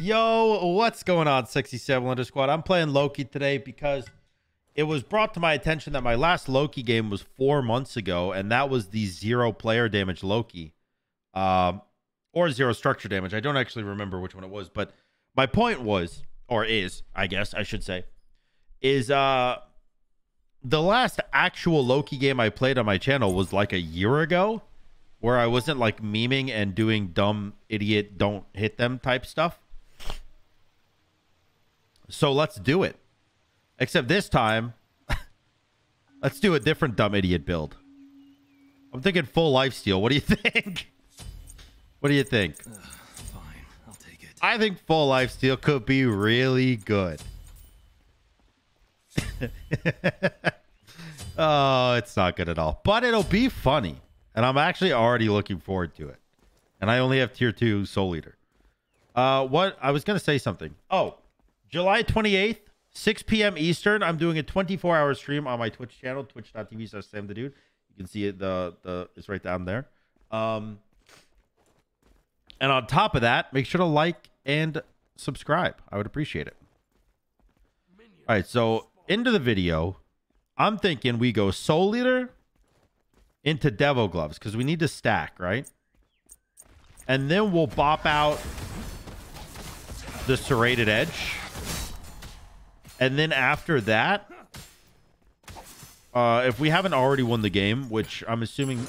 Yo, what's going on, 67 Wonder Squad? I'm playing Loki today because it was brought to my attention that my last Loki game was 4 months ago, and that was the 0 player damage Loki, or 0 structure damage. I don't actually remember which one it was, but my point was, or is, I guess I should say, is the last actual Loki game I played on my channel was like a year ago, where I wasn't like memeing and doing dumb idiot don't hit them type stuff. So let's do it. Except this time, let's do a different dumb idiot build. I'm thinking full lifesteal. What do you think? What do you think? Fine, I'll take it. I think full lifesteal could be really good. Oh, it's not good at all. But it'll be funny. And I'm actually already looking forward to it. And I only have tier 2 Soul Eater. What? I was going to say something. Oh, July 28th. 6 p.m. Eastern, I'm doing a 24-hour stream on my Twitch channel, twitch.tv/SamTheDude. You can see it, it's right down there. And on top of that, make sure to like and subscribe. I would appreciate it. All right, so into the video, I'm thinking we go Soul Eater into Devil Gloves because we need to stack, right? And then we'll bop out the Serrated Edge. And then after that, if we haven't already won the game, which I'm assuming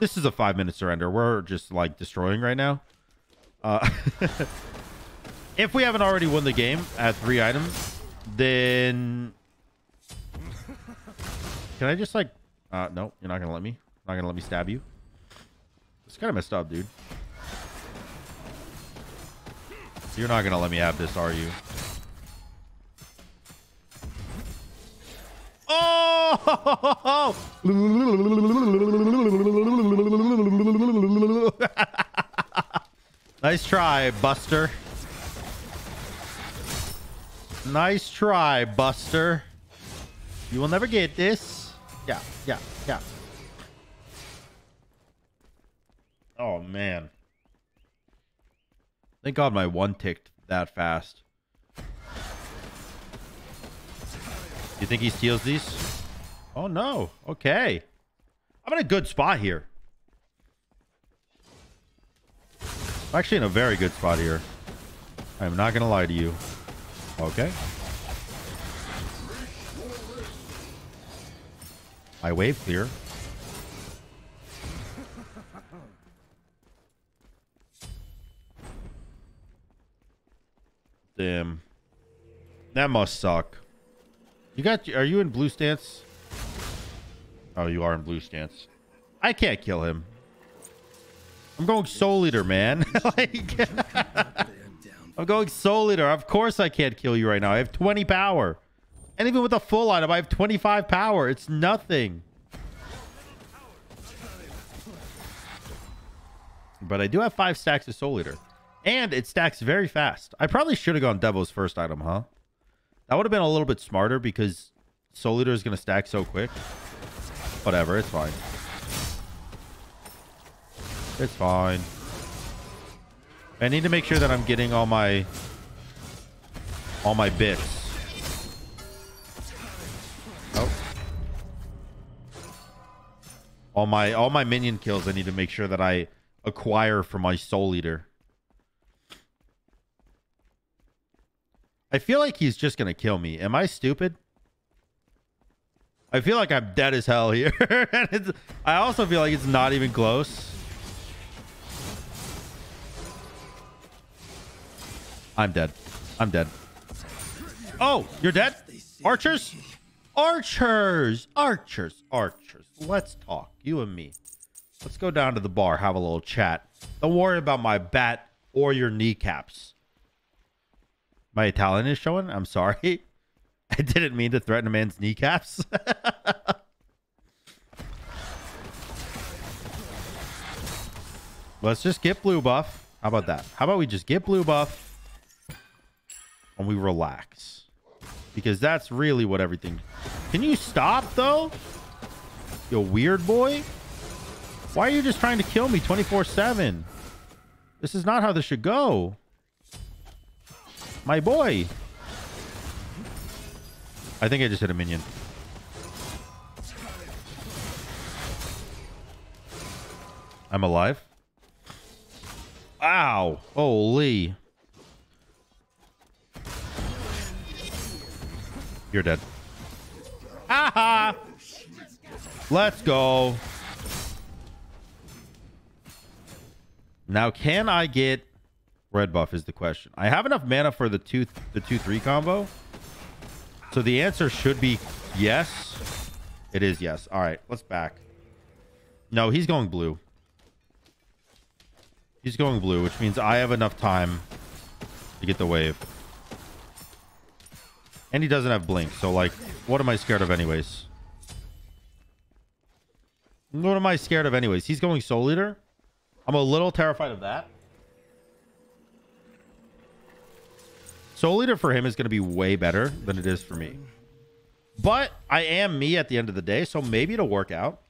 this is a 5-minute surrender. We're just like destroying right now. If we haven't already won the game at 3 items, then can I just like, no, you're not going to let me, stab you. It's kind of messed up, dude. You're not going to let me have this, are you? Oh! Nice try, Buster. Nice try, Buster. You will never get this. Yeah, yeah, yeah. Oh, man. Thank God my one ticked that fast. You think he steals these? Oh, no. Okay. I'm in a good spot here. I'm actually in a very good spot here. I'm not going to lie to you. Okay. I wave clear. Damn. That must suck. You got, are you in blue stance? Oh, you are in blue stance. I can't kill him. I'm going Soul Eater, man. Like, I'm going Soul Eater. Of course I can't kill you right now. I have 20 power. And even with a full item, I have 25 power. It's nothing. But I do have 5 stacks of Soul Eater. And it stacks very fast. I probably should have gone Devo's first item, huh? That would have been a little bit smarter because Soul Eater is going to stack so quick. Whatever, it's fine. It's fine. I need to make sure that I'm getting all my bits. Oh. All my minion kills I need to make sure that I acquire for my Soul Eater. I feel like he's just going to kill me. Am I stupid? I feel like I'm dead as hell here. And it's, I also feel like it's not even close. I'm dead. I'm dead. Oh, you're dead? Archers? Archers. Archers. Archers. Let's talk. You and me. Let's go down to the bar. Have a little chat. Don't worry about my bat or your kneecaps. My Italian is showing. I'm sorry. I didn't mean to threaten a man's kneecaps. Let's just get blue buff. How about that? How about we just get blue buff and we relax? Because that's really what everything... Can you stop, though? You weird boy. Why are you just trying to kill me 24/7? This is not how this should go. My boy! I think I just hit a minion. I'm alive. Ow! Holy. You're dead. Aha! Let's go. Now, can I get red buff is the question. I have enough mana for the 2-3 combo. So the answer should be yes. It is yes. All right, let's back. No, he's going blue. He's going blue, which means I have enough time to get the wave. And he doesn't have blink, so like, what am I scared of anyways? What am I scared of anyways? He's going Soul Eater. I'm a little terrified of that. Soul Eater for him is going to be way better than it is for me. But I am me at the end of the day, so maybe it'll work out.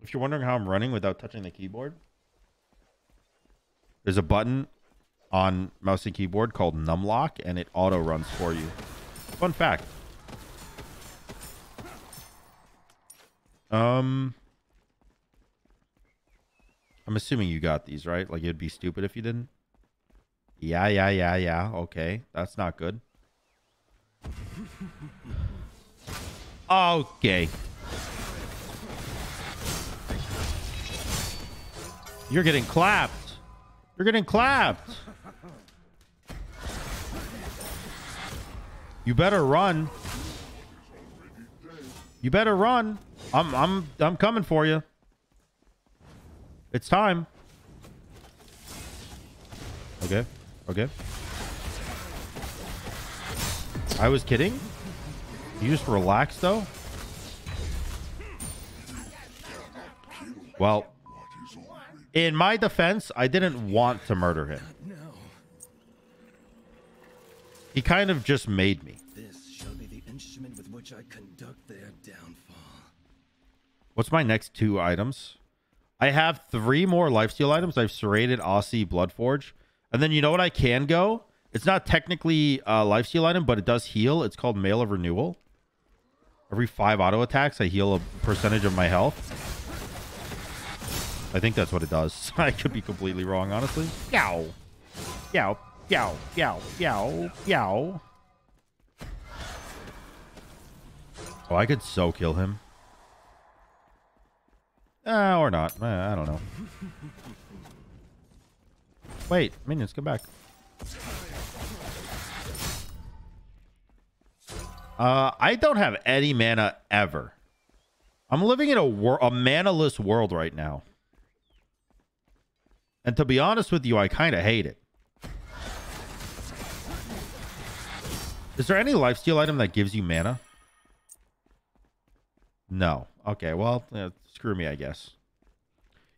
If you're wondering how I'm running without touching the keyboard, there's a button on mouse and keyboard called numlock, and it auto runs for you. Fun fact. I'm assuming you got these, right? Like, it'd be stupid if you didn't. Yeah. Okay, that's not good. Okay. You're getting clapped. You're getting clapped. You better run. You better run. I'm coming for you. It's time. Okay. Okay. I was kidding. You just relax though. Well, in my defense, I didn't want to murder him. He kind of just made me. This shall be the instrument with which I conduct their downfall. What's my next two items? I have 3 more lifesteal items. I have Serrated, Aussie, Bloodforge. And then you know what I can go? It's not technically a lifesteal item, but it does heal. It's called Mail of Renewal. Every 5 auto attacks, I heal a percentage of my health. I think that's what it does. I could be completely wrong, honestly. Yow. Yow. Yow. Yow. Yow. Yow. Oh, I could so kill him. Or not. I don't know. Wait. Minions, come back. I don't have any mana ever. I'm living in a mana-less world right now. And to be honest with you, I kind of hate it. Is there any lifesteal item that gives you mana? No. Okay, well, screw me, I guess.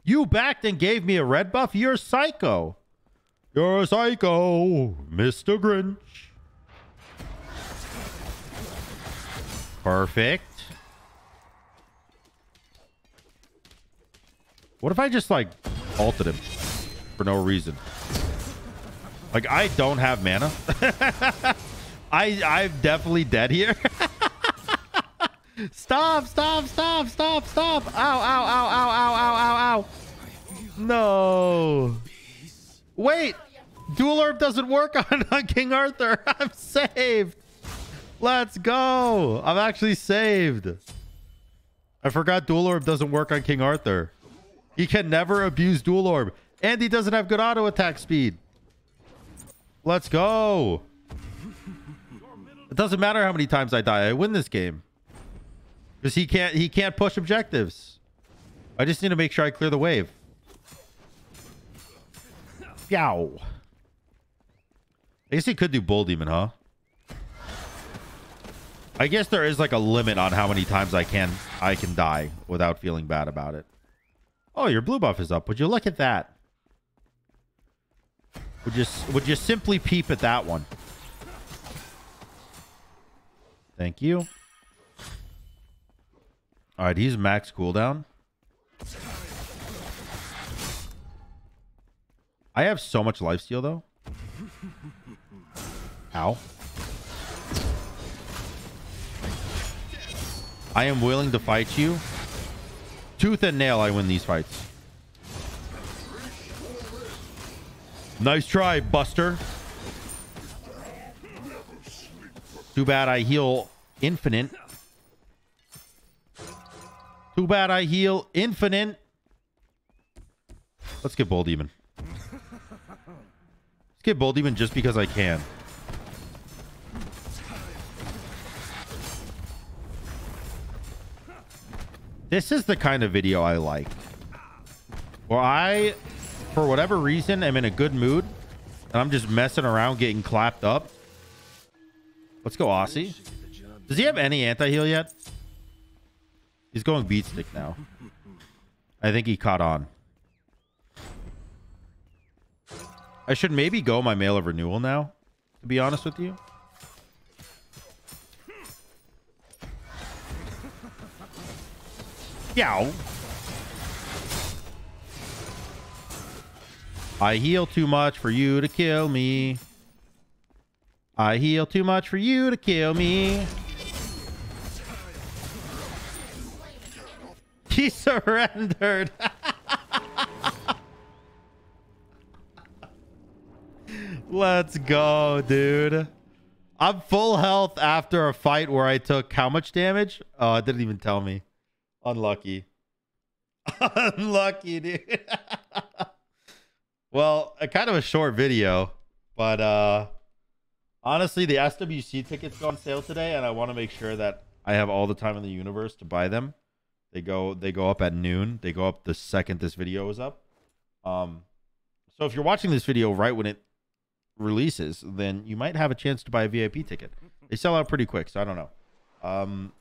You backed and gave me a red buff? You're psycho. You're a psycho, Mr. Grinch. Perfect. What if I just, like, ulted him? For no reason. Like, I don't have mana. I'm definitely dead here. Stop. Ow, ow. No. Wait. Dual Orb doesn't work on King Arthur. I'm saved. Let's go. I'm actually saved. I forgot Dual Orb doesn't work on King Arthur. He can never abuse Dual Orb. And he doesn't have good auto attack speed. Let's go. It doesn't matter how many times I die. I win this game. Because he can't push objectives. I just need to make sure I clear the wave. Yow. I guess he could do Bull Demon, huh? I guess there is like a limit on how many times I can die without feeling bad about it. Oh, your blue buff is up. Would you look at that? Would you simply peep at that one? Thank you. All right, he's max cooldown. I have so much lifesteal, though. Ow. I am willing to fight you. Tooth and nail, I win these fights. Nice try, Buster. Too bad I heal infinite. Too bad I heal infinite. Let's get Bull Demon. Let's get Bull Demon just because I can. This is the kind of video I like. Well, I, for whatever reason, am in a good mood. And I'm just messing around getting clapped up. Let's go Aussie. Does he have any anti-heal yet? He's going Beatstick now. I think he caught on. I should maybe go my Mail of Renewal now, to be honest with you. Yow. I heal too much for you to kill me. I heal too much for you to kill me. He surrendered. Let's go, dude. I'm full health after a fight where I took how much damage? Oh, it didn't even tell me. Unlucky. Unlucky, dude. Well, kind of a short video, but honestly, the SWC tickets go on sale today, and I want to make sure that I have all the time in the universe to buy them. They go up at noon. They go up the second this video is up. So if you're watching this video right when it releases, then you might have a chance to buy a VIP ticket. They sell out pretty quick, so I don't know.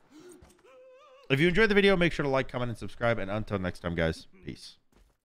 If you enjoyed the video, make sure to like, comment, and subscribe. And until next time, guys, peace.